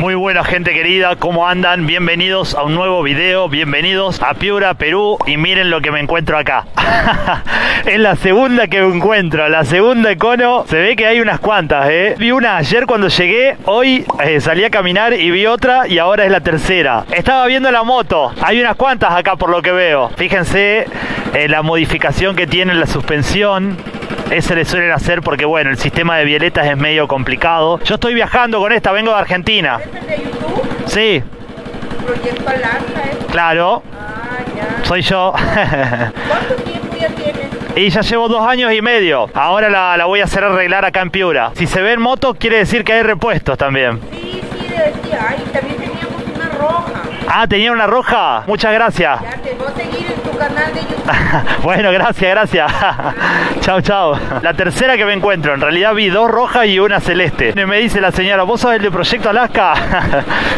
Muy buena gente querida, ¿cómo andan? Bienvenidos a un nuevo video, bienvenidos a Piura, Perú, y miren lo que me encuentro acá. Es la segunda que me encuentro, la segunda Econo. Se ve que hay unas cuantas, Vi una ayer cuando llegué, hoy salí a caminar y vi otra y ahora es la tercera. Estaba viendo la moto, hay unas cuantas acá por lo que veo. Fíjense la modificación que tiene la suspensión. Ese le suelen hacer porque, bueno, el sistema de violetas es medio complicado. Yo estoy viajando con esta, vengo de Argentina. ¿Es el de YouTube? Sí. ¿Proyecto Alaska, Claro. Ah, ya. Soy yo. ¿Cuánto tiempo ya tienes? Y ya llevo 2 años y medio. Ahora la voy a hacer arreglar acá en Piura. Si se ven motos, quiere decir que hay repuestos también. Sí, sí, decía. Ay, también teníamos una roja. Ah, ¿tenía una roja? Muchas gracias. Ya te voy a seguir en tu canal de YouTube. Bueno, gracias, gracias. Chao, chao. La tercera que me encuentro. En realidad vi 2 rojas y una celeste. Me dice la señora, ¿vos sos el de Proyecto Alaska?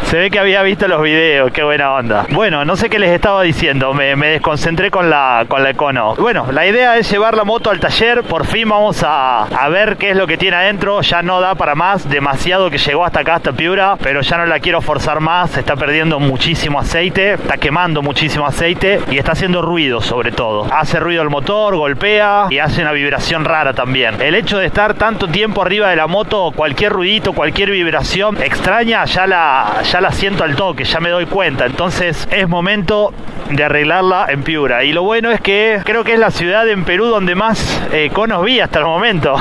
Se ve que había visto los videos. Qué buena onda. Bueno, no sé qué les estaba diciendo. Me desconcentré con la Econo. Bueno, la idea es llevar la moto al taller. Por fin vamos a ver qué es lo que tiene adentro. Ya no da para más. Demasiado que llegó hasta acá, hasta Piura. Pero ya no la quiero forzar más. Se está perdiendo muchísimo aceite. Está quemando muchísimo aceite. Y está haciendo ruido, sobre todo. Hace ruido el motor, golpea y hace una vibración rara también. El hecho de estar tanto tiempo arriba de la moto, cualquier ruidito, cualquier vibración extraña, ya la siento al toque, ya me doy cuenta. Entonces es momento de arreglarla en Piura. Y lo bueno es que creo que es la ciudad en Perú donde más conos vi hasta el momento.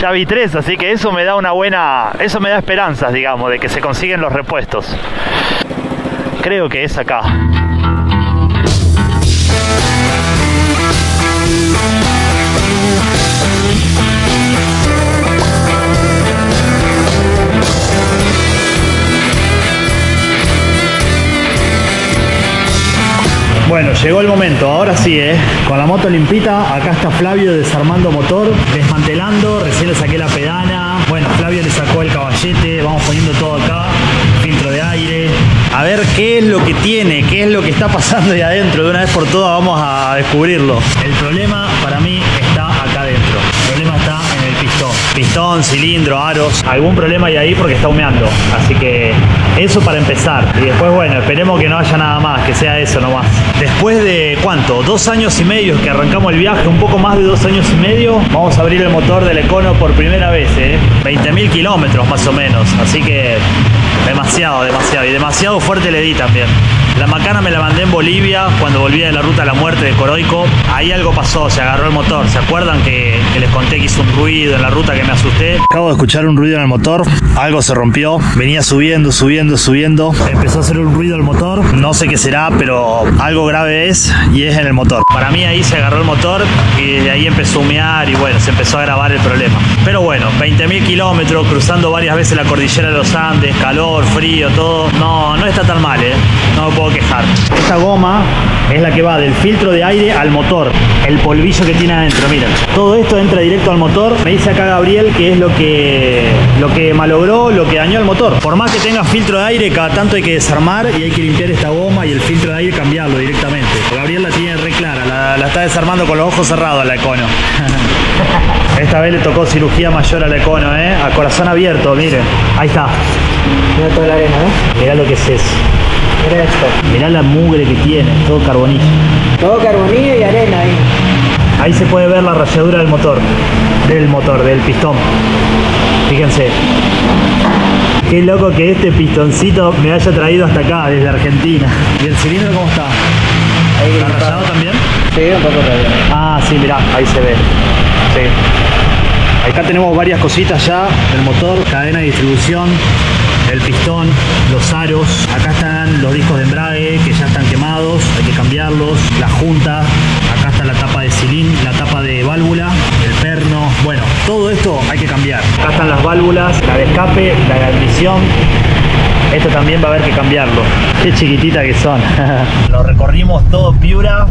Ya vi 3, así que eso me da una buena... Eso me da esperanzas, digamos, de que se consiguen los repuestos. Creo que es acá. Bueno, llegó el momento, ahora sí, con la moto limpita. Acá está Flavio desarmando motor, desmantelando, recién le saqué la pedana. Bueno, Flavio le sacó el caballete, vamos poniendo todo acá, filtro de aire. A ver qué es lo que tiene, qué es lo que está pasando ahí adentro. De una vez por todas vamos a descubrirlo. El problema para mí está acá adentro. El problema está en el pistón. Pistón, cilindro, aros. Algún problema hay ahí porque está humeando. Así que... eso para empezar. Y después, bueno, esperemos que no haya nada más, que sea eso nomás. Después de, ¿cuánto? 2 años y medio que arrancamos el viaje, un poco más de 2 años y medio. Vamos a abrir el motor del Econo por primera vez, 20.000 kilómetros más o menos. Así que demasiado, demasiado. Y demasiado fuerte le di también. La macana me la mandé en Bolivia cuando volvía de la ruta a la muerte de Coroico. Ahí algo pasó, se agarró el motor. ¿Se acuerdan que les conté que hizo un ruido en la ruta que me asusté? Acabo de escuchar un ruido en el motor, algo se rompió. Venía subiendo, subiendo, subiendo. Empezó a hacer un ruido el motor. No sé qué será, pero algo grave es y es en el motor. Para mí ahí se agarró el motor y desde ahí empezó a humear y bueno, se empezó a agravar el problema. Pero bueno, 20.000 kilómetros, cruzando varias veces la cordillera de los Andes, calor, frío, todo. No está tan mal, No me puedo quejar. Esta goma es la que va del filtro de aire al motor. El polvillo que tiene adentro, miren. Todo esto entra directo al motor. Me dice acá Gabriel que es lo que malogró, lo que dañó el motor. Por más que tenga filtro de aire, cada tanto hay que desarmar y hay que limpiar esta goma y el filtro de aire cambiarlo directamente. Gabriel la tiene re clara, la está desarmando con los ojos cerrados a la Econo. Esta vez le tocó cirugía mayor a la Econo, a corazón abierto, miren. Ahí está. Mirá toda la arena, Mirá lo que es eso. Mirá la mugre que tiene, todo carbonillo. Todo carbonillo y arena ahí. Ahí se puede ver la rayadura del motor. Del pistón. Fíjense. Qué loco que este pistoncito me haya traído hasta acá, desde Argentina. ¿Y el cilindro cómo está? Ahí ¿está rayado también? Sí, un poco rayado. Ah, sí, mirá, ahí se ve. Sí. Acá tenemos varias cositas ya. El motor, cadena de distribución, el pistón, los aros. Acá están los discos de embrague que ya están quemados, hay que cambiarlos. La junta, acá está la tapa de cilindro, la tapa de válvula, el perno. Bueno, todo esto hay que cambiar. Acá están las válvulas, la de escape, la de admisión. Esto también va a haber que cambiarlo. Qué chiquitita que son. Lo recorrimos todo Piura.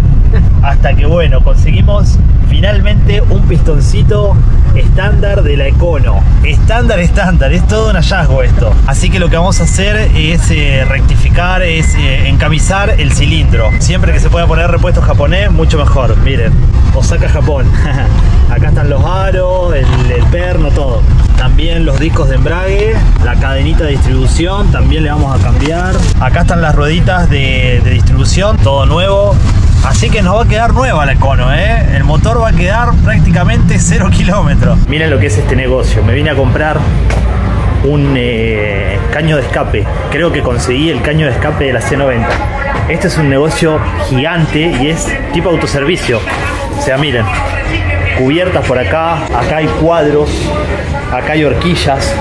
hasta que bueno, conseguimos finalmente un pistoncito estándar de la Econo. Estándar, es todo un hallazgo esto. Así que lo que vamos a hacer es rectificar, es encamizar el cilindro. Siempre que se pueda poner repuesto japonés, mucho mejor. Miren, Osaka, Japón. Acá están los aros, el perno, todo. También los discos de embrague, la cadenita de distribución, también le vamos a cambiar. Acá están las rueditas de distribución, todo nuevo. Así que nos va a quedar nueva la Econo, ¿eh? El motor va a quedar prácticamente 0 kilómetros. Miren lo que es este negocio. Me vine a comprar un caño de escape. Creo que conseguí el caño de escape de la C90. Este es un negocio gigante y es tipo autoservicio. O sea, miren, cubiertas por acá, acá hay cuadros, acá hay horquillas.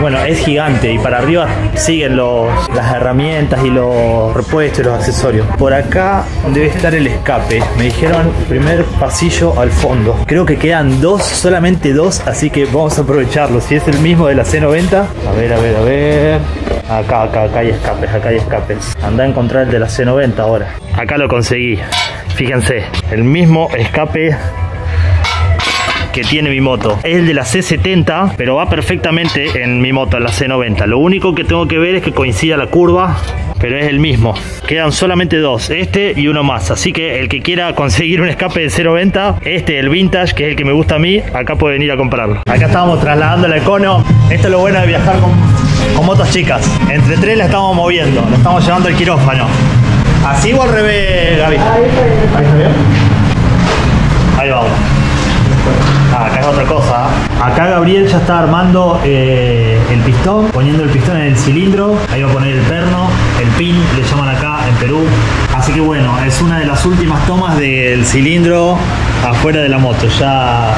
Bueno, es gigante y para arriba siguen las herramientas y los repuestos y los accesorios. Por acá debe estar el escape. Me dijeron primer pasillo al fondo. Creo que quedan dos, solamente dos, así que vamos a aprovecharlo. Si es el mismo de la C90. A ver. Acá hay escapes, Andá a encontrar el de la C90 ahora. Acá lo conseguí. Fíjense, el mismo escape que tiene mi moto. Es el de la C70, pero va perfectamente en mi moto, en la C90. Lo único que tengo que ver es que coincida la curva, pero es el mismo. Quedan solamente dos, este y uno más. Así que el que quiera conseguir un escape de C90, este, el vintage, que es el que me gusta a mí, acá puede venir a comprarlo. Acá estábamos trasladando la Econo. Esto es lo bueno de viajar con motos chicas. Entre tres la estamos moviendo, la estamos llevando al quirófano. ¿Así o al revés, Gaby? Ahí está bien. Ahí vamos. Acá es otra cosa. Acá Gabriel ya está armando el pistón, poniendo el pistón en el cilindro. Ahí va a poner el perno, el pin, le llaman acá en Perú. Así que bueno, es una de las últimas tomas del cilindro afuera de la moto. Ya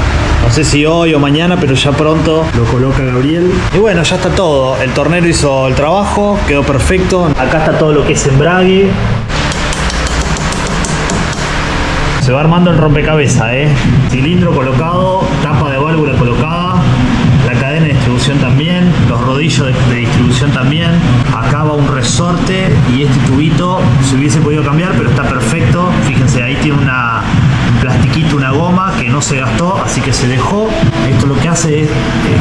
no sé si hoy o mañana, pero ya pronto lo coloca Gabriel. Y bueno, ya está todo. El tornero hizo el trabajo, quedó perfecto. Acá está todo lo que es embrague. Se va armando el rompecabezas, Cilindro colocado, tapa de válvula colocada, la cadena de distribución también, los rodillos de distribución también. Acá va un resorte y este tubito se hubiese podido cambiar, pero está perfecto. Fíjense, ahí tiene un plastiquito, una goma que no se gastó, así que se dejó. Esto lo que hace es,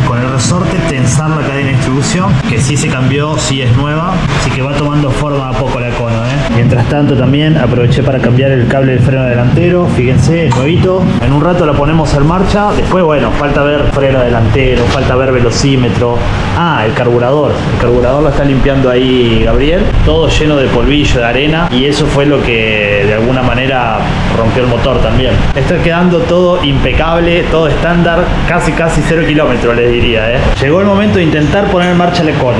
con el resorte, tensar la cadena de distribución, que sí se cambió, sí es nueva, así que va tomando forma a poco la Econo, Mientras tanto también aproveché para cambiar el cable del freno delantero. Fíjense, el nuevito. En un rato lo ponemos en marcha. Después, bueno, falta ver freno delantero, falta ver velocímetro. Ah, el carburador. El carburador lo está limpiando ahí Gabriel. Todo lleno de polvillo, de arena. Y eso fue lo que de alguna manera rompió el motor también. Está quedando todo impecable, todo estándar. Casi 0 kilómetros les diría, Llegó el momento de intentar poner en marcha el Econo.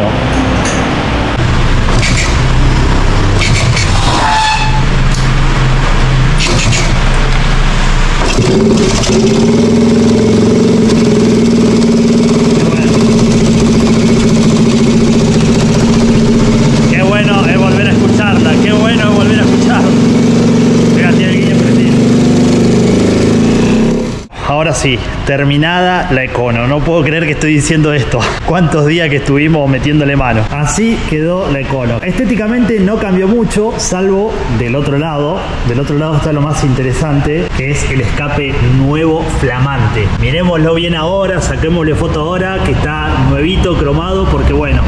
Qué bueno es volver a escucharla, qué bueno es volver a escucharla. Fíjate, el guía prendido. Ahora sí, terminada la Econo. No puedo creer que estoy diciendo esto. Cuántos días que estuvimos metiéndole mano. Así quedó la Econo. Estéticamente no cambió mucho, salvo del otro lado. Del otro lado está lo más interesante, que es el escape nuevo flamante. Miremoslo bien ahora, saquémosle foto ahora, que está nuevito, cromado, porque bueno,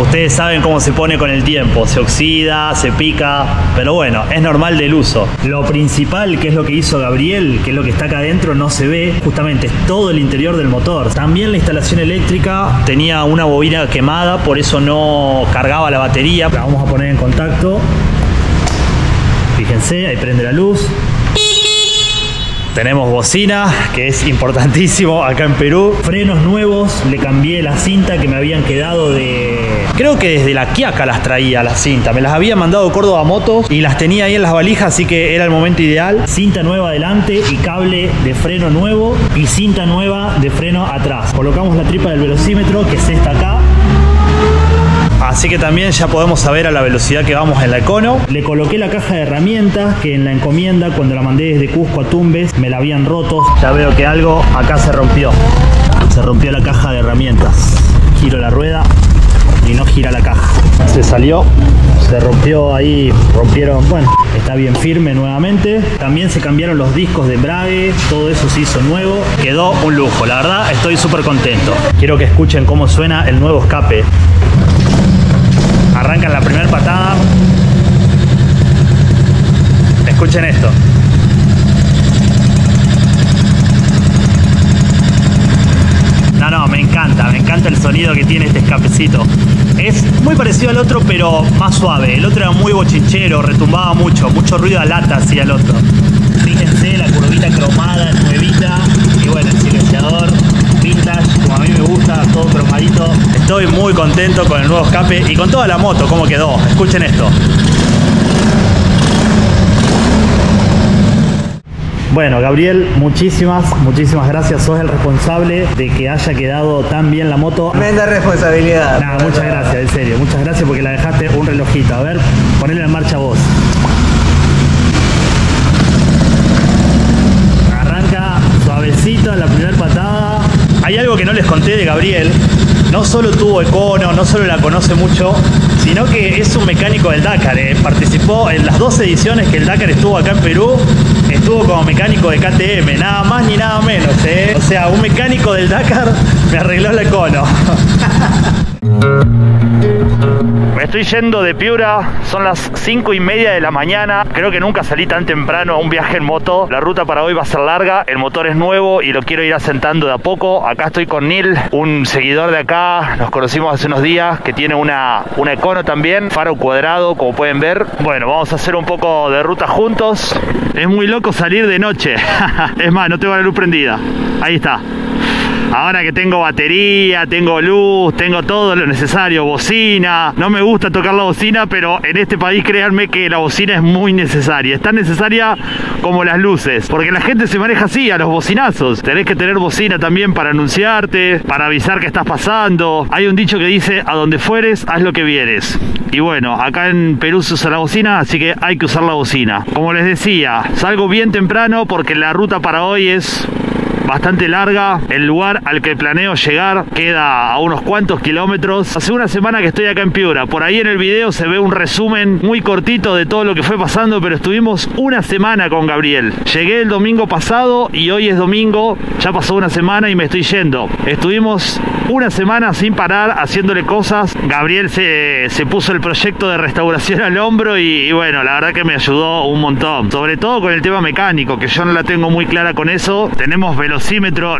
ustedes saben cómo se pone con el tiempo, se oxida, se pica, pero bueno, es normal del uso. Lo principal, que es lo que hizo Gabriel, que es lo que está acá adentro, no se ve, justamente es todo el interior del motor. También la instalación eléctrica tenía una bobina quemada, por eso no cargaba la batería. La vamos a poner en contacto. Fíjense, ahí prende la luz. Tenemos bocina, que es importantísimo acá en Perú. Frenos nuevos, le cambié la cinta que me habían quedado de... Creo que desde la Quiaca las traía la cinta. Me las había mandado Córdoba Motos y las tenía ahí en las valijas, así que era el momento ideal. Cinta nueva adelante y cable de freno nuevo y cinta nueva de freno atrás. Colocamos la tripa del velocímetro, que es esta acá. Así que también ya podemos saber a la velocidad que vamos en la Econo. Le coloqué la caja de herramientas que en la encomienda, cuando la mandé desde Cusco a Tumbes, me la habían roto. Ya veo que algo acá se rompió. Se rompió la caja de herramientas. Giro la rueda y no gira la caja. se salió, se rompió ahí, rompieron, bueno, está bien firme nuevamente. También se cambiaron los discos de embrague, todo eso se hizo nuevo. Quedó un lujo, la verdad estoy súper contento. Quiero que escuchen cómo suena el nuevo escape. Arrancan la primera patada. Escuchen esto. No, no, me encanta el sonido que tiene este escapecito. Es muy parecido al otro, pero más suave. El otro era muy bochinchero, retumbaba mucho, mucho ruido a lata hacía el otro. Fíjense la curvita cromada, nuevita, y bueno, el silenciador vintage, como a mí me gusta, todo cromadito. Estoy muy contento con el nuevo escape y con toda la moto, cómo quedó. Escuchen esto. Bueno, Gabriel, muchísimas gracias. Sos el responsable de que haya quedado tan bien la moto. Tremenda responsabilidad. Nada, muchas gracias, en serio. Muchas gracias porque la dejaste un relojito. A ver, ponela en marcha vos. Arranca suavecito la primera patada. Hay algo que no les conté de Gabriel. No solo tuvo Econo, no solo la conoce mucho, sino que es un mecánico del Dakar. Participó en las dos ediciones que el Dakar estuvo acá en Perú. Estuvo como mecánico de KTM, nada más ni nada menos, O sea, un mecánico del Dakar me arregló el Econo. Me estoy yendo de Piura, son las 5:30 de la mañana. Creo que nunca salí tan temprano a un viaje en moto. La ruta para hoy va a ser larga, el motor es nuevo y lo quiero ir asentando de a poco. Acá estoy con Neil, un seguidor de acá, nos conocimos hace unos días, que tiene una Econo también, faro cuadrado como pueden ver. Bueno, vamos a hacer un poco de ruta juntos. Es muy loco salir de noche. Es más, no tengo la luz prendida. Ahí está. Ahora que tengo batería, tengo luz, tengo todo lo necesario, bocina. No me gusta tocar la bocina, pero en este país créanme que la bocina es muy necesaria. Es tan necesaria como las luces, porque la gente se maneja así, a los bocinazos. Tenés que tener bocina también para anunciarte, para avisar que estás pasando. Hay un dicho que dice, a donde fueres, haz lo que vieres. Y bueno, acá en Perú se usa la bocina, así que hay que usar la bocina. Como les decía, salgo bien temprano porque la ruta para hoy es bastante larga. El lugar al que planeo llegar queda a unos cuantos kilómetros. Hace una semana que estoy acá en Piura. Por ahí en el video se ve un resumen muy cortito de todo lo que fue pasando, pero estuvimos una semana con Gabriel. Llegué el domingo pasado y hoy es domingo. Ya pasó una semana y me estoy yendo. Estuvimos una semana sin parar haciéndole cosas. Gabriel se puso el proyecto de restauración al hombro y bueno, la verdad que me ayudó un montón. Sobre todo con el tema mecánico, que yo no la tengo muy clara con eso. Tenemos velocidad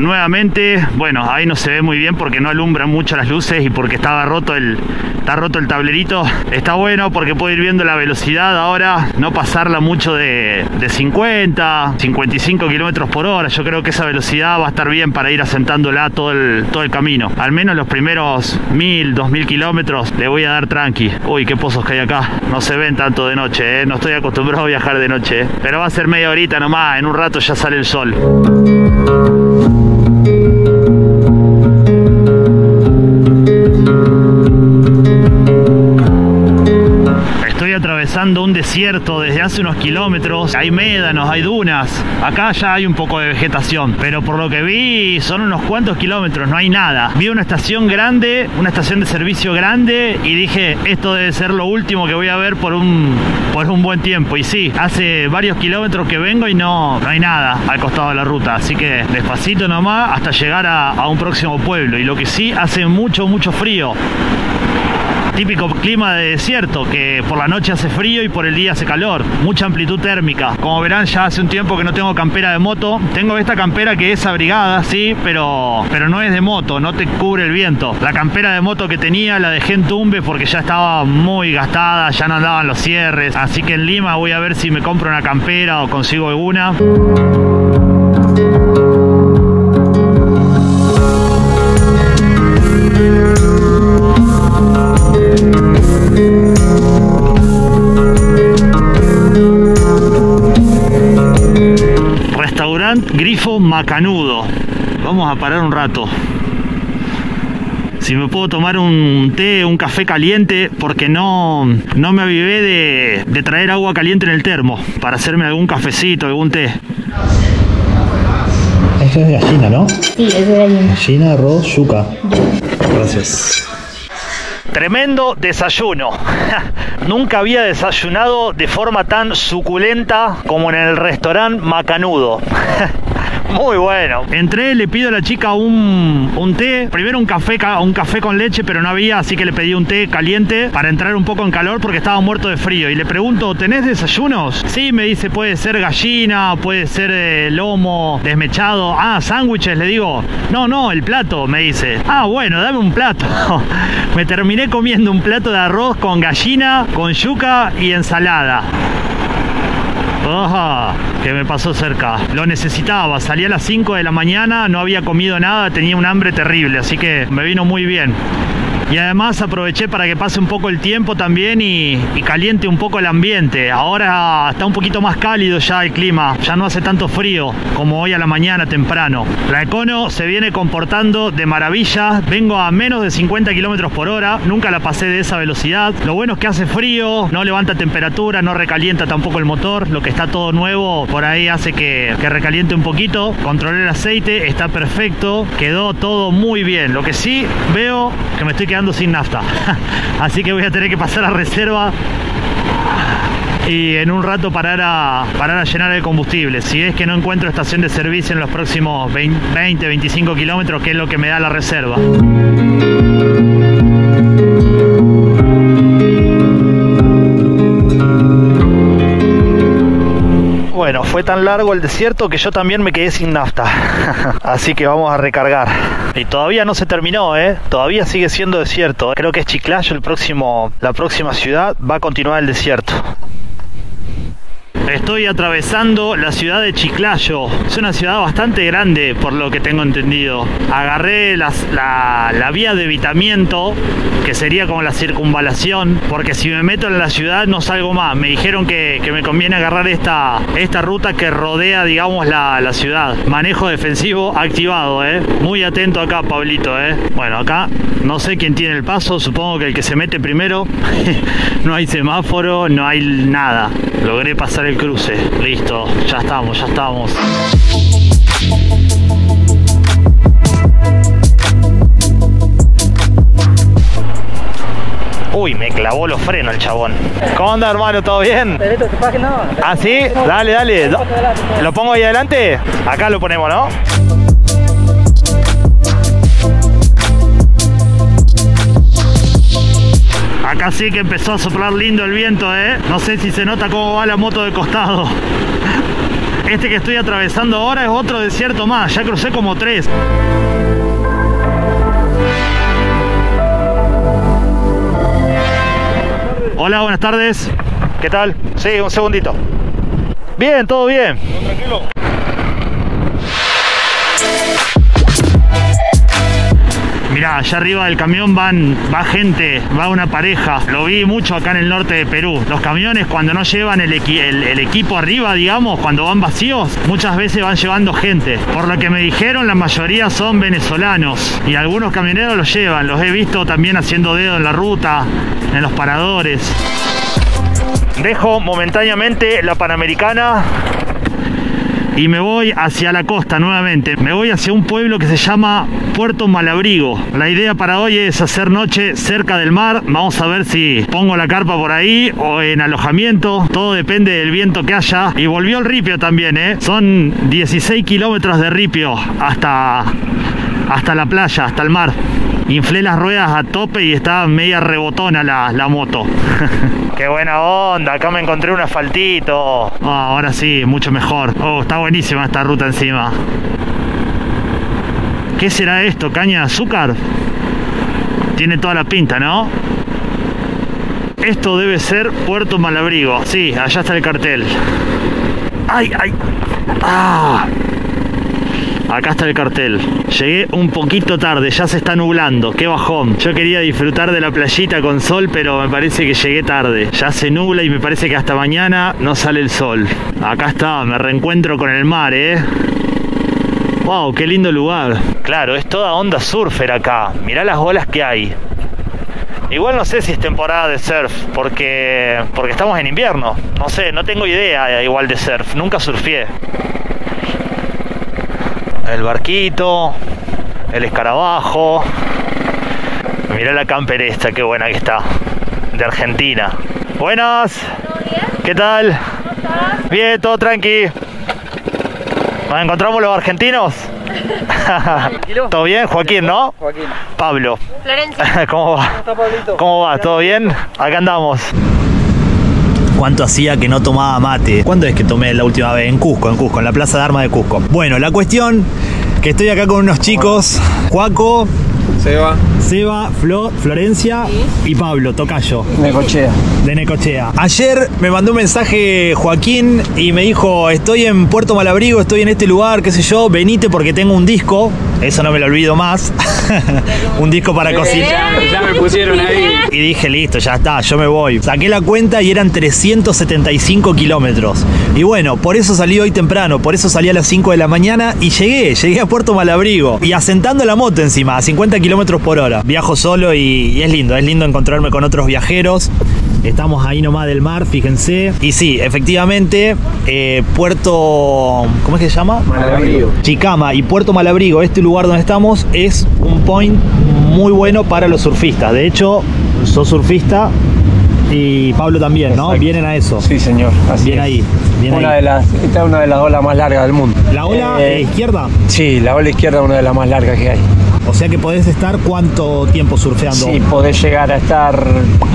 nuevamente. Bueno, ahí no se ve muy bien porque no alumbran mucho las luces y porque estaba roto el tablerito. Está bueno porque puedo ir viendo la velocidad ahora, no pasarla mucho de 50, 55 kilómetros por hora. Yo creo que esa velocidad va a estar bien para ir asentándola todo el camino. Al menos los primeros 1000, 2000 kilómetros le voy a dar tranqui. Uy, qué pozos que hay acá. No se ven tanto de noche, No estoy acostumbrado a viajar de noche, Pero va a ser media horita nomás. En un rato ya sale el sol. Estoy atravesando un desierto desde hace unos kilómetros. Hay médanos, hay dunas. Acá ya hay un poco de vegetación, pero por lo que vi son unos cuantos kilómetros, no hay nada. Vi una estación grande, una estación de servicio grande, y dije, esto debe ser lo último que voy a ver por un buen tiempo. Y sí, hace varios kilómetros que vengo y no hay nada al costado de la ruta, así que despacito nomás hasta llegar a un próximo pueblo. Y lo que sí, hace mucho frío. Típico clima de desierto, que por la noche hace frío y por el día hace calor. Mucha amplitud térmica. Como verán, ya hace un tiempo que no tengo campera de moto. Tengo esta campera que es abrigada, sí, pero no es de moto, no te cubre el viento. La campera de moto que tenía la dejé en Tumbes porque ya estaba muy gastada, ya no andaban los cierres. Así que en Lima voy a ver si me compro una campera o consigo alguna. Grifo Macanudo. Vamos a parar un rato. Si me puedo tomar un té, un café caliente, porque no me avivé de traer agua caliente en el termo para hacerme algún cafecito, algún té. Esto es de gallina, ¿no? Sí, es de gallina. Gallina, arroz, yuca. Gracias. Tremendo desayuno. Nunca había desayunado de forma tan suculenta como en el restaurante Macanudo. Muy bueno. Entré, le pido a la chica un té. Primero un café con leche, pero no había, así que le pedí un té caliente para entrar un poco en calor porque estaba muerto de frío. Y le pregunto, ¿tenés desayunos? Sí, me dice, puede ser gallina, puede ser lomo desmechado. Ah, sándwiches, le digo. No, no, el plato, me dice. Ah, bueno, dame un plato. Me terminé comiendo un plato de arroz con gallina, con yuca y ensalada. Oh, que me pasó cerca. Lo necesitaba, salí a las 5 de la mañana, no había comido nada, tenía un hambre terrible, así que me vino muy bien. Y además aproveché para que pase un poco el tiempo también y caliente un poco el ambiente. Ahora está un poquito más cálido ya el clima, ya no hace tanto frío como hoy a la mañana temprano. La Econo se viene comportando de maravilla, vengo a menos de 50 km/h, nunca la pasé de esa velocidad. Lo bueno es que hace frío, no levanta temperatura, no recalienta tampoco el motor, lo que está todo nuevo por ahí hace que recaliente un poquito. Controlé el aceite, está perfecto, quedó todo muy bien. Lo que sí veo que me estoy quedando sin nafta, así que voy a tener que pasar a reserva y en un rato parar a llenar el combustible, si es que no encuentro estación de servicio en los próximos 20-25 kilómetros, que es lo que me da la reserva. Bueno, fue tan largo el desierto que yo también me quedé sin nafta. Así que vamos a recargar. Y todavía no se terminó, ¿eh? Todavía sigue siendo desierto. Creo que es Chiclayo la próxima ciudad. Va a continuar el desierto. Estoy atravesando la ciudad de Chiclayo. Es una ciudad bastante grande, por lo que tengo entendido. Agarré la vía de evitamiento, que sería como la circunvalación, porque si me meto en la ciudad no salgo más. Me dijeron que me conviene agarrar esta ruta que rodea, digamos, la ciudad. Manejo defensivo activado, ¿eh? Muy atento acá, Pablito, ¿eh? Bueno, acá no sé quién tiene el paso. Supongo que el que se mete primero. No hay semáforo, no hay nada. Logré pasar el cruce, listo, ya estamos, ya estamos. Uy, me clavó los frenos el chabón. ¿Cómo anda, hermano? ¿Todo bien? ¿Ah, sí? Dale, dale. ¿Lo pongo ahí adelante? Acá lo ponemos, ¿no? Acá sí que empezó a soplar lindo el viento, ¿eh? No sé si se nota cómo va la moto de costado. Este que estoy atravesando ahora es otro desierto más. Ya crucé como 3. Hola, buenas tardes. ¿Qué tal? Sí, un segundito. Bien, todo bien. Tranquilo. Mirá, allá arriba del camión va gente, va una pareja. Lo vi mucho acá en el norte de Perú. Los camiones, cuando no llevan el equipo arriba, digamos, cuando van vacíos, muchas veces van llevando gente. Por lo que me dijeron, la mayoría son venezolanos. Y algunos camioneros los llevan. Los he visto también haciendo dedo en la ruta, en los paradores. Dejo momentáneamente la Panamericana y me voy hacia la costa nuevamente. Me voy hacia un pueblo que se llama Puerto Malabrigo. La idea para hoy es hacer noche cerca del mar. Vamos a ver si pongo la carpa por ahí o en alojamiento. Todo depende del viento que haya. Y volvió el ripio también, ¿eh? Son 16 kilómetros de ripio hasta la playa, hasta el mar. Inflé las ruedas a tope y estaba media rebotona la moto. ¡Qué buena onda! Acá me encontré un asfaltito. Oh, ahora sí, mucho mejor. Oh, está buenísima esta ruta encima. ¿Qué será esto? ¿Caña de azúcar? Tiene toda la pinta, ¿no? Esto debe ser Puerto Malabrigo. Sí, allá está el cartel. ¡Ay, ay! ¡Ah! Acá está el cartel. Llegué un poquito tarde, ya se está nublando. Qué bajón. Yo quería disfrutar de la playita con sol, pero me parece que llegué tarde. Ya se nubla y me parece que hasta mañana no sale el sol. Acá está, me reencuentro con el mar, ¿eh? Wow, qué lindo lugar. Claro, es toda onda surfer acá. Mirá las olas que hay. Igual no sé si es temporada de surf, porque estamos en invierno. No sé, no tengo idea igual de surf. Nunca surfeé. El barquito, el escarabajo, Mirá la camper esta, qué buena que está. De Argentina. Buenas. ¿Todo bien? ¿Qué tal? ¿Cómo estás? Bien, todo tranqui. ¿Nos encontramos los argentinos? ¿Todo bien? Joaquín, ¿no? Joaquín. Pablo. Florencia. ¿Cómo va? ¿Cómo está, Pablito? ¿Cómo va? ¿Todo bien? Acá andamos. ¿Cuánto hacía que no tomaba mate? ¿Cuándo es que tomé la última vez? En Cusco, en la Plaza de Armas de Cusco. Bueno, la cuestión que estoy acá con unos chicos. Juaco, Seba, Florencia y Pablo, tocayo. De Necochea. Ayer me mandó un mensaje Joaquín y me dijo: estoy en Puerto Malabrigo, estoy en este lugar, qué sé yo, venite porque tengo un disco. Eso no me lo olvido más. Un disco para cocinar. Ya me pusieron ahí. Y dije, listo, ya está, yo me voy. Saqué la cuenta y eran 375 kilómetros. Y bueno, por eso salí hoy temprano. Por eso salí a las 5 de la mañana y llegué a Puerto Malabrigo. Y asentando la moto encima, a 50 kilómetros por hora. Viajo solo y es lindo encontrarme con otros viajeros. Estamos ahí nomás del mar, fíjense. Y sí, efectivamente, Puerto... ¿Cómo es que se llama? Malabrigo. Chicama y Puerto Malabrigo, este lugar donde estamos, es un point muy bueno para los surfistas. De hecho, sos surfista y Pablo también, ¿no? Exacto. Vienen a eso. Sí, señor. Así bien es. Ahí. Bien una ahí. Esta es una de las olas más largas del mundo. ¿La ola izquierda? Sí, la ola izquierda es una de las más largas que hay. O sea que podés estar ¿cuánto tiempo surfeando? Sí, podés llegar a estar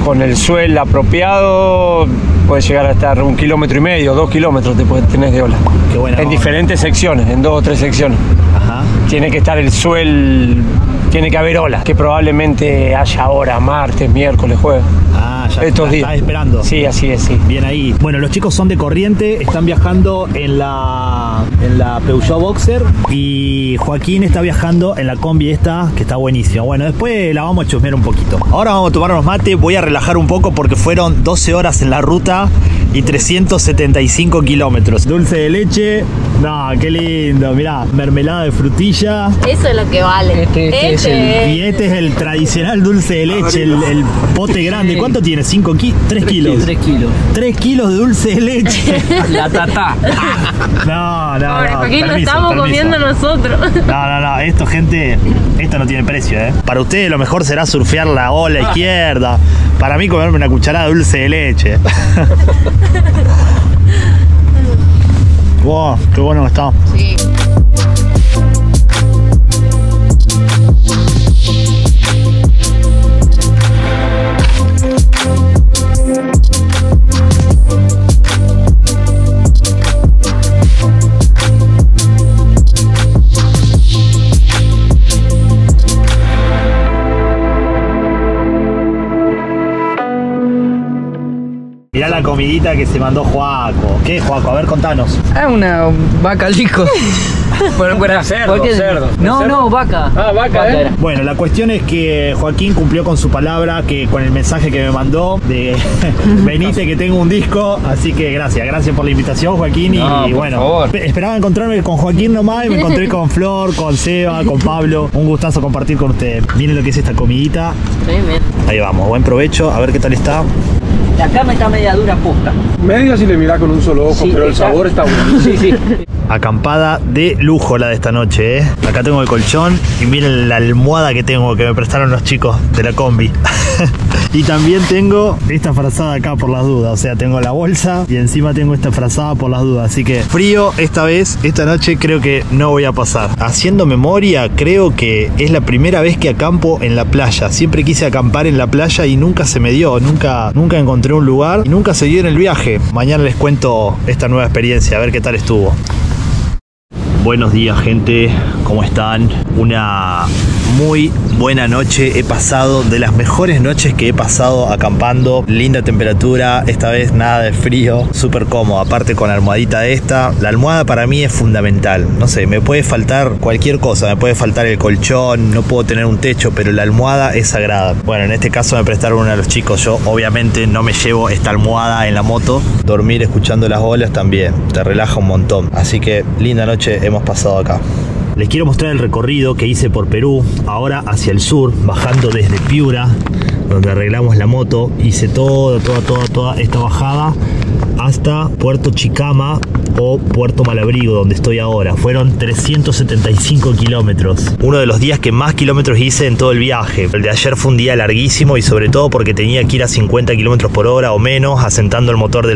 con el suelo apropiado, podés llegar a estar 1,5 kilómetros, 2 kilómetros te tenés de ola. Qué buena. En diferentes secciones, en 2 o 3 secciones. Ajá. Tiene que estar el suelo, tiene que haber olas, que probablemente haya ahora, martes, miércoles, jueves. Ah, ya estos días. Estás esperando. Sí, así es, sí. Bien ahí. Bueno, los chicos son de Corrientes, están viajando en la Peugeot Boxer y Joaquín está viajando en la combi esta, que está buenísima. Bueno, después la vamos a chusmear un poquito. Ahora vamos a tomarnos mate, voy a relajar un poco porque fueron 12 horas en la ruta y 375 kilómetros. Dulce de leche. No, qué lindo. Mirá, mermelada de frutilla. Eso es lo que vale. Este es el tradicional dulce de leche, el pote grande. ¿Cuánto tiene? 3 kilos. 3 kilos de dulce de leche. La tatá. No. Pobre, ¿por qué lo estamos comiendo nosotros? No. Esto, gente, esto no tiene precio, ¿eh? Para ustedes lo mejor será surfear la ola izquierda. Para mí comerme una cucharada de dulce de leche. Wow, qué bueno que está. Sí. Mirá la comidita que se mandó Joaco. ¿Qué, Joaco? A ver, contanos. Ah, una vaca al disco. Bueno, cerdo. No, vaca. Ah, vaca. Bueno, la cuestión es que Joaquín cumplió con su palabra, que con el mensaje que me mandó de venite que tengo un disco. Así que gracias por la invitación, Joaquín. No, y bueno, por favor. Esperaba encontrarme con Joaquín nomás y me encontré con Flor, con Seba, con Pablo. Un gustazo compartir con ustedes. Miren lo que es esta comidita. Ahí vamos, buen provecho. A ver qué tal está. La carne está media dura posta. Media si le mirás con un solo ojo, sí, pero el sabor está bueno. Sí. Acampada de lujo la de esta noche, ¿eh? Acá tengo el colchón y miren la almohada que tengo, que me prestaron los chicos de la combi. Y también tengo esta frazada acá por las dudas, o sea, tengo la bolsa y encima tengo esta frazada por las dudas. Así que frío esta vez, esta noche creo que no voy a pasar. Haciendo memoria, creo que es la primera vez que acampo en la playa. Siempre quise acampar en la playa y nunca se me dio, nunca encontré un lugar y nunca se dio en el viaje. Mañana les cuento esta nueva experiencia, a ver qué tal estuvo. Buenos días, gente, ¿cómo están? Una muy buena noche, he pasado de las mejores noches que he pasado acampando. Linda temperatura, esta vez nada de frío, súper cómodo, aparte con la almohadita esta. La almohada para mí es fundamental, no sé, me puede faltar cualquier cosa, me puede faltar el colchón, no puedo tener un techo, pero la almohada es sagrada. Bueno, en este caso me prestaron una a los chicos, yo obviamente no me llevo esta almohada en la moto. Dormir escuchando las olas también, te relaja un montón, así que linda noche hemos pasado acá. Les quiero mostrar el recorrido que hice por Perú, ahora hacia el sur, bajando desde Piura, donde arreglamos la moto. Hice toda esta bajada hasta Puerto Chicama o Puerto Malabrigo, donde estoy ahora. Fueron 375 kilómetros. Uno de los días que más kilómetros hice en todo el viaje. El de ayer fue un día larguísimo, y sobre todo porque tenía que ir a 50 kilómetros por hora o menos, asentando el motor de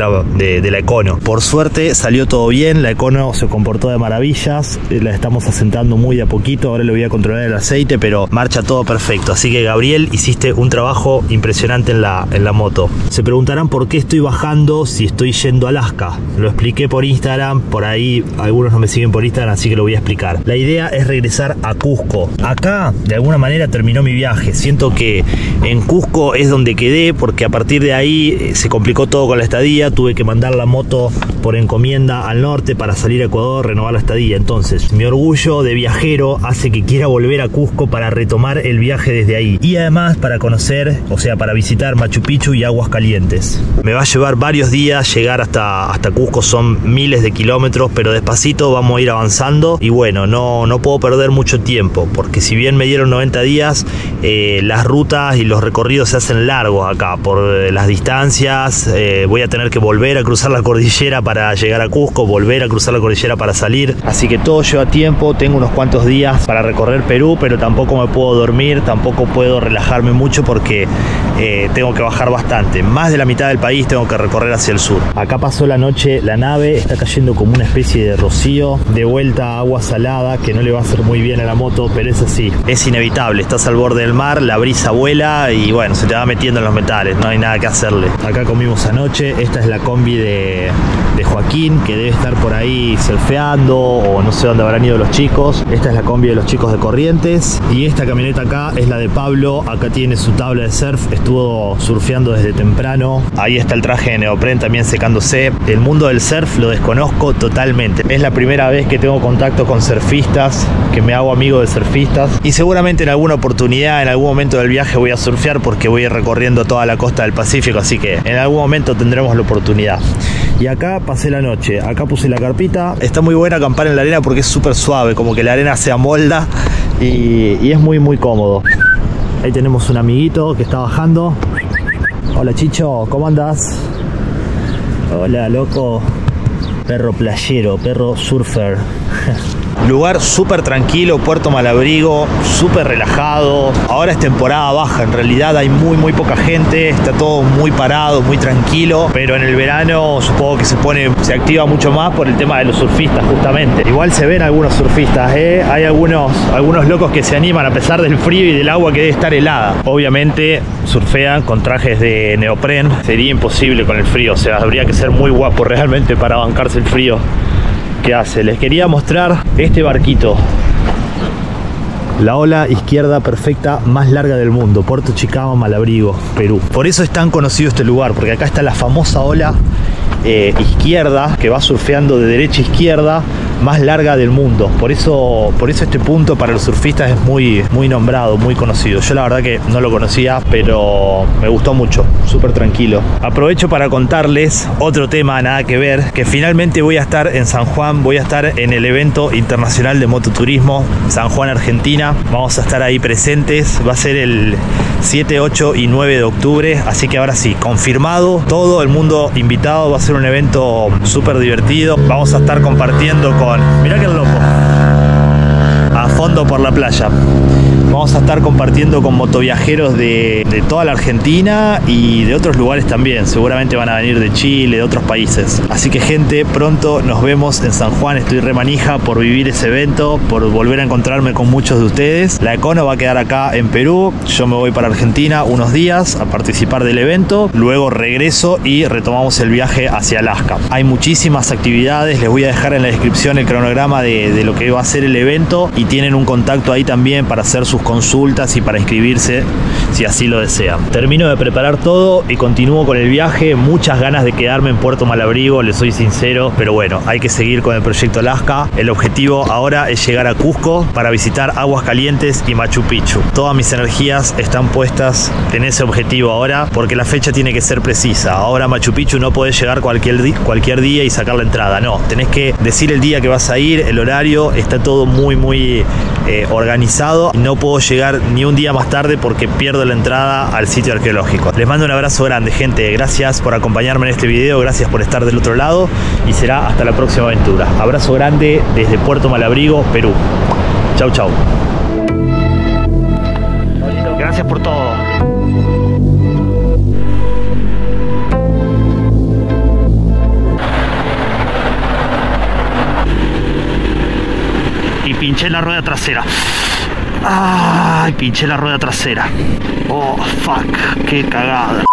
la Econo. Por suerte salió todo bien, la Econo se comportó de maravillas, la estamos asentando muy de a poquito. Ahora le voy a controlar el aceite, pero marcha todo perfecto. Así que, Gabriel, hiciste un trabajo impresionante en la moto. Se preguntarán por qué estoy bajando si estoy yendo a Alaska. Lo expliqué por Instagram. Por ahí algunos no me siguen por Instagram, así que lo voy a explicar. La idea es regresar a Cusco. Acá de alguna manera terminó mi viaje. Siento que en Cusco es donde quedé, porque a partir de ahí se complicó todo con la estadía. Tuve que mandar la moto por encomienda al norte para salir a Ecuador, renovar la estadía. Entonces mi orgullo de viajero hace que quiera volver a Cusco para retomar el viaje desde ahí, y además para conocer, o sea, para visitar Machu Picchu y Aguas Calientes. Me va a llevar varios días llegar hasta Cusco. Son miles de kilómetros, pero despacito vamos a ir avanzando. Y bueno, no puedo perder mucho tiempo, porque si bien me dieron 90 días, las rutas y los recorridos se hacen largos acá por las distancias. Voy a tener que volver a cruzar la cordillera para llegar a Cusco, volver a cruzar la cordillera para salir, así que todo lleva tiempo. Tengo unos cuantos días para recorrer Perú, pero tampoco me puedo dormir, tampoco puedo relajarme mucho, porque tengo que bajar bastante. Más de la mitad del país tengo que recorrer hacia el sur. Acá pasó la noche la nave, está cayendo como una especie de rocío, de vuelta agua salada, que no le va a hacer muy bien a la moto, pero es así, es inevitable. Estás al borde del mar, la brisa vuela y bueno, se te va metiendo en los metales, no hay nada que hacerle. Acá comimos anoche. Esta es la combi de Joaquín, que debe estar por ahí surfeando, o no sé dónde habrán ido los chicos. Esta es la combi de los chicos de Corrientes, y esta camioneta acá es la de Pablo. Acá tiene su tabla de surf, estuvo surfeando desde temprano. Ahí está el traje de neopren también secándose. El mundo del surf lo desconozco totalmente. Es la primera vez que tengo contacto con surfistas, que me hago amigo de surfistas, y seguramente en alguna oportunidad, en algún momento del viaje voy a surfear, porque voy a ir recorriendo toda la costa del Pacífico, así que en algún momento tendremos la oportunidad. Y acá pasé la noche, acá puse la carpita. Está muy bueno acampar en la arena porque es súper suave, como que la arena se amolda y es muy cómodo. Ahí tenemos un amiguito que está bajando. Hola, Chicho, ¿cómo andás? Hola, loco. Perro playero, perro surfer. Lugar súper tranquilo, Puerto Malabrigo, súper relajado. Ahora es temporada baja, en realidad hay muy poca gente, está todo muy parado, muy tranquilo, pero en el verano supongo que se activa mucho más por el tema de los surfistas, justamente. Igual se ven algunos surfistas, hay algunos locos que se animan a pesar del frío y del agua que debe estar helada. Obviamente surfean con trajes de neopren, sería imposible con el frío, o sea, habría que ser muy guapo realmente para bancarse el frío que hace. Les quería mostrar este barquito, la ola izquierda perfecta más larga del mundo, Puerto Chicama, Malabrigo, Perú. Por eso es tan conocido este lugar, porque acá está la famosa ola izquierda, que va surfeando de derecha a izquierda, más larga del mundo. Por eso este punto para los surfistas es muy nombrado, muy conocido. Yo la verdad que no lo conocía, pero me gustó mucho, súper tranquilo. Aprovecho para contarles otro tema nada que ver, que finalmente voy a estar en San Juan, voy a estar en el evento internacional de mototurismo San Juan, Argentina. Vamos a estar ahí presentes, va a ser el 7, 8 y 9 de octubre, así que ahora sí, confirmado, todo el mundo invitado. Va a ser un evento súper divertido, vamos a estar compartiendo con... Mirá que loco, a fondo por la playa. Vamos a estar compartiendo con motoviajeros de toda la Argentina y de otros lugares también. Seguramente van a venir de Chile, de otros países. Así que, gente, pronto nos vemos en San Juan. Estoy re manija por vivir ese evento, por volver a encontrarme con muchos de ustedes. La Econo va a quedar acá en Perú. Yo me voy para Argentina unos días a participar del evento. Luego regreso y retomamos el viaje hacia Alaska. Hay muchísimas actividades. Les voy a dejar en la descripción el cronograma de lo que va a ser el evento. Y tienen un contacto ahí también para hacer sus consultas y para inscribirse si así lo desean. Termino de preparar todo y continúo con el viaje. Muchas ganas de quedarme en Puerto Malabrigo, les soy sincero, pero bueno, hay que seguir con el proyecto Alaska. El objetivo ahora es llegar a Cusco para visitar Aguas Calientes y Machu Picchu. Todas mis energías están puestas en ese objetivo ahora, porque la fecha tiene que ser precisa. Ahora Machu Picchu no podés llegar cualquier día y sacar la entrada, no, tenés que decir el día que vas a ir, el horario, está todo muy organizado. No puedo puedo llegar ni un día más tarde porque pierdo la entrada al sitio arqueológico. Les mando un abrazo grande, gente. Gracias por acompañarme en este video, gracias por estar del otro lado y será hasta la próxima aventura. Abrazo grande desde Puerto Malabrigo, Perú. Chau, chau. Gracias por todo. Y pinché la rueda trasera. Ay, pinché la rueda trasera. Oh, fuck, qué cagada.